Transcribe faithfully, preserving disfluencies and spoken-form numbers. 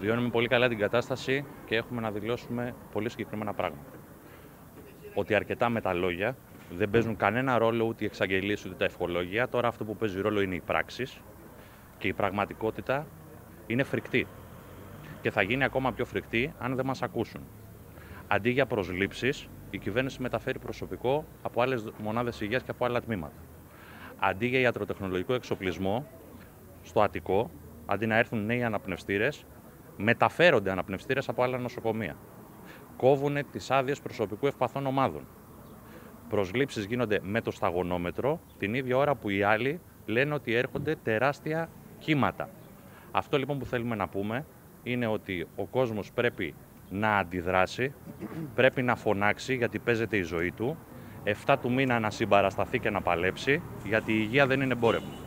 Βιώνουμε πολύ καλά την κατάσταση και έχουμε να δηλώσουμε πολύ συγκεκριμένα πράγματα. Ότι αρκετά με τα λόγια δεν παίζουν κανένα ρόλο ούτε οι εξαγγελίες ούτε τα ευχολόγια. Τώρα αυτό που παίζει ρόλο είναι οι πράξεις και η πραγματικότητα είναι φρικτή. Και θα γίνει ακόμα πιο φρικτή αν δεν μας ακούσουν. Αντί για προσλήψεις, η κυβέρνηση μεταφέρει προσωπικό από άλλες μονάδες υγείας και από άλλα τμήματα. Αντί για ιατροτεχνολογικό εξοπλισμό, στο Αττικό, αντί να έρθουν νέοι αναπνευστήρες, μεταφέρονται αναπνευστήρες από άλλα νοσοκομεία. Κόβουν τις άδειες προσωπικού ευπαθών ομάδων. Προσλήψεις γίνονται με το σταγονόμετρο, την ίδια ώρα που οι άλλοι λένε ότι έρχονται τεράστια κύματα. Αυτό λοιπόν που θέλουμε να πούμε είναι ότι ο κόσμος πρέπει να αντιδράσει, πρέπει να φωνάξει γιατί παίζεται η ζωή του, εφτά του μήνα να συμπαρασταθεί και να παλέψει, γιατί η υγεία δεν είναι εμπόρευμα.